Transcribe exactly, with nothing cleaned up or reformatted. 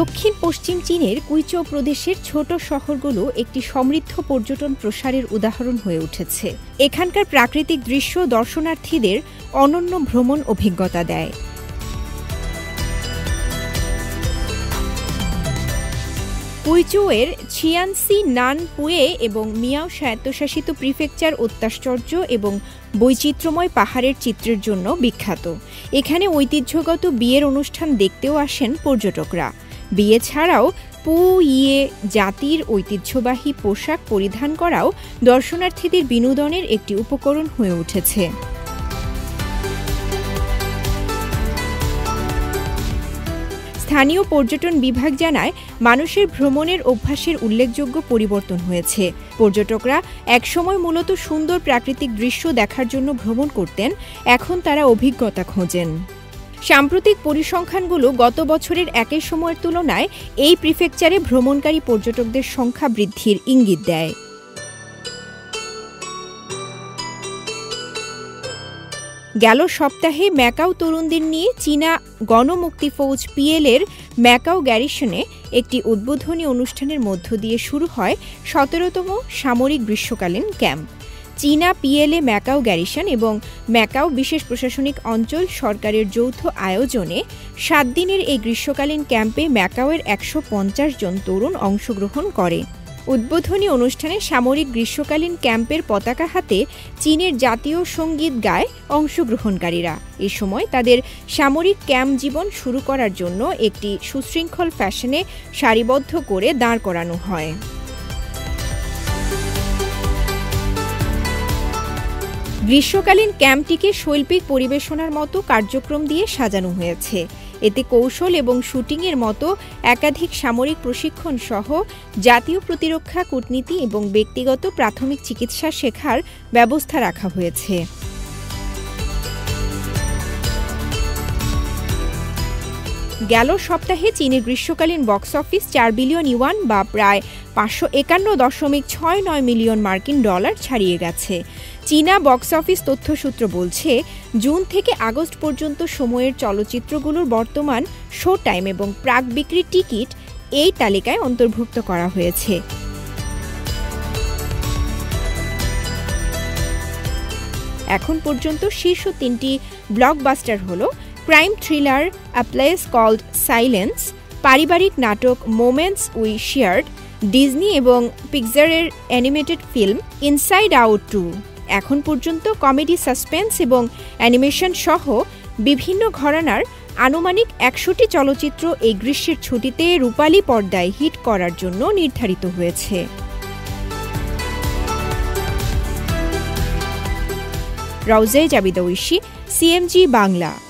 দক্ষিণ পশ্চিম চীনের কুইচৌ প্রদেশের ছোট শহরগুলো একটি সমৃদ্ধ পর্যটন প্রসারের উদাহরণ হয়ে উঠেছে। এখানকার প্রাকৃতিক দৃশ্য দর্শনার্থীদের অনন্য ভ্রমণ অভিজ্ঞতা দেয়। কুইচৌয়ের ছিয়ানসি নানপুয়ে এবং মিয়াও স্বায়ত্তশাসিত প্রিফেকচার অত্যাশ্চর্য এবং বৈচিত্র্যময় পাহাড়ের চিত্রের জন্য বিখ্যাত। এখানে ঐতিহ্যগত বিয়ের অনুষ্ঠান দেখতেও আসেন পর্যটকরা। বিয়ে ছাড়াও পুইয়ে জাতির ঐতিহ্যবাহী পোশাক পরিধান করাও দর্শনার্থীদের বিনোদনের একটি উপকরণ হয়ে উঠেছে। স্থানীয় পর্যটন বিভাগ জানায়, মানুষের ভ্রমণের অভ্যাসের উল্লেখযোগ্য পরিবর্তন হয়েছে। পর্যটকরা একসময় মূলত সুন্দর প্রাকৃতিক দৃশ্য দেখার জন্য ভ্রমণ করতেন, এখন তারা অভিজ্ঞতা খোঁজেন। সাম্প্রতিক পরিসংখ্যানগুলো গত বছরের একই সময়ের তুলনায় এই প্রিফেকচারে ভ্রমণকারী পর্যটকদের সংখ্যা বৃদ্ধির ইঙ্গিত দেয়। গেল সপ্তাহে ম্যাকাও তরুণদের নিয়ে চীনা গণমুক্তি ফৌজ পিএলএর ম্যাকাও গ্যারিসনে একটি উদ্বোধনী অনুষ্ঠানের মধ্য দিয়ে শুরু হয় সতেরোতম সামরিক গ্রীষ্মকালীন ক্যাম্প। চীনা পিএলএ ম্যাকাও গ্যারিসন এবং ম্যাকাও বিশেষ প্রশাসনিক অঞ্চল সরকারের যৌথ আয়োজনে সাত দিনের এই গ্রীষ্মকালীন ক্যাম্পে ম্যাকাওয়ের একশো পঞ্চাশ জন তরুণ অংশগ্রহণ করে। উদ্বোধনী অনুষ্ঠানে সামরিক গ্রীষ্মকালীন ক্যাম্পের পতাকা হাতে চীনের জাতীয় সঙ্গীত গায় অংশগ্রহণকারীরা। এ সময় তাদের সামরিক ক্যাম্প জীবন শুরু করার জন্য একটি সুশৃঙ্খল ফ্যাশনে সারিবদ্ধ করে দাঁড় করানো হয়। গ্রীষ্মকালীন ক্যাম্পটিকে শৈল্পিক পরিবেশনার মতো কার্যক্রম দিয়ে সাজানো হয়েছে। এতে কৌশল এবং শুটিংয়ের মতো একাধিক সামরিক প্রশিক্ষণ সহ জাতীয় প্রতিরক্ষা, কূটনীতি এবং ব্যক্তিগত প্রাথমিক চিকিৎসা শেখার ব্যবস্থা রাখা হয়েছে। গেল সপ্তাহে চীনের গ্রীষ্মকালীন বক্স অফিস চার বিলিয়ন ইউয়ান বা প্রায় পাঁচশো একান্ন দশমিক ছয় নয় মিলিয়ন মার্কিন ডলার ছাড়িয়ে গেছে। চীনা বক্স অফিস তথ্যসূত্র বলছে, জুন থেকে আগস্ট পর্যন্ত সময়ের চলচ্চিত্রগুলোর বর্তমান শো টাইম এবং প্রাক বিক্রি টিকিট এই তালিকায় অন্তর্ভুক্ত করা হয়েছে। এখন পর্যন্ত শীর্ষ তিনটি ব্লকবাস্টার হল crime thriller a place called silence, পারিবারিক নাটক মোমেন্টস উই শেয়ার্ড, ডিজনি এবং পিক্সারের animated film inside out two. এখন পর্যন্ত কমেডি, সাসপেন্স এবং অ্যানিমেশন সহ বিভিন্ন ঘরানার আনুমানিক একশোটি চলচ্চিত্র এই গ্রীষ্মের ছুটিতে রূপালী পর্দায় হিট করার জন্য নির্ধারিত হয়েছে। রাউজে জাবিদা ঐশী, সিএমজি বাংলা।